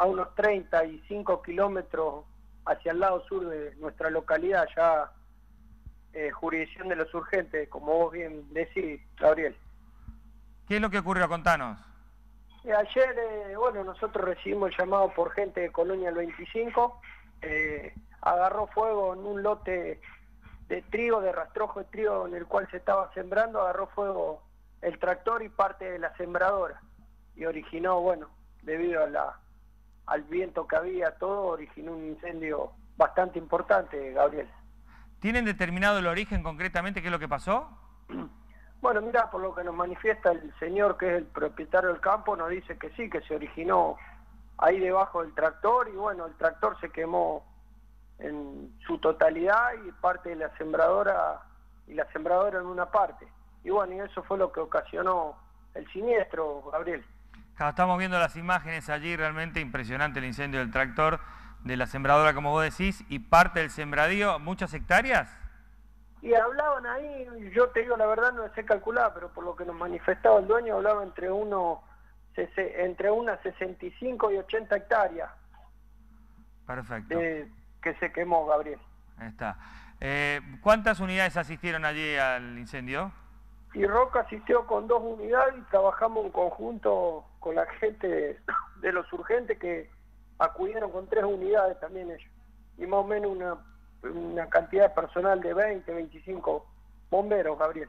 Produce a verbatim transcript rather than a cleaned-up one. a unos treinta y cinco kilómetros hacia el lado sur de nuestra localidad, ya eh, jurisdicción de los urgentes, como vos bien decís, Gabriel. ¿Qué es lo que ocurrió? Contanos. Eh, ayer, eh, bueno, nosotros recibimos el llamado por gente de Colonia el veinticinco, eh, agarró fuego en un lote de trigo, de rastrojo de trigo en el cual se estaba sembrando, agarró fuego el tractor y parte de la sembradora, y originó, bueno, debido a la, al viento que había, todo, originó un incendio bastante importante, Gabriel. ¿Tienen determinado el origen concretamente, qué es lo que pasó? Bueno, mira, por lo que nos manifiesta el señor que es el propietario del campo, nos dice que sí, que se originó ahí debajo del tractor, y bueno, el tractor se quemó en su totalidad y parte de la sembradora, y la sembradora en una parte. Y bueno, y eso fue lo que ocasionó el siniestro, Gabriel. Claro, estamos viendo las imágenes allí, realmente impresionante el incendio del tractor, de la sembradora, como vos decís, y parte del sembradío, ¿muchas hectáreas? Y hablaban ahí, yo te digo la verdad, no sé calcular, pero por lo que nos manifestaba el dueño, hablaba entre, uno, entre unas sesenta y cinco y ochenta hectáreas. Perfecto. De, que se quemó, Gabriel. Ahí está. Eh, ¿Cuántas unidades asistieron allí al incendio? Y Roca asistió con dos unidades y trabajamos en conjunto con la gente de, de los urgentes, que acudieron con tres unidades también ellos. Y más o menos una, una cantidad de personal de veinte, veinticinco bomberos, Gabriel.